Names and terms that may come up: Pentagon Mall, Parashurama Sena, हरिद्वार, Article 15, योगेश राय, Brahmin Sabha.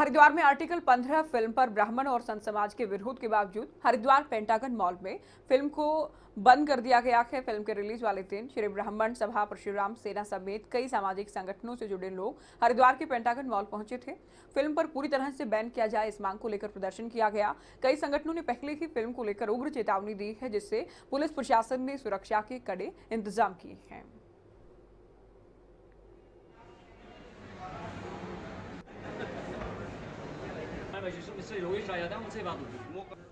हरिद्वार में article 15 film पर ब्राह्मण और संत समाज के विरोध के बावजूद हरिद्वार पेंटागन मॉल में फिल्म को बंद कर दिया गया है। फिल्म के रिलीज वाले दिन श्री ब्राह्मण सभा, परशुराम सेना समेत कई सामाजिक संगठनों से जुड़े लोग हरिद्वार के पेंटागन मॉल पहुंचे थे। फिल्म पर पूरी तरह से बैन किया जाए, इस मांग को लेकर प्रदर्शन किया गया। कई संगठनों ने पहले ही फिल्म को लेकर उग्र चेतावनी दी है, जिससे पुलिस प्रशासन ने सुरक्षा के कड़े इंतजाम किए हैं। रजिस्टर मिस्टर योगेश राय था, उनसे बात हुई।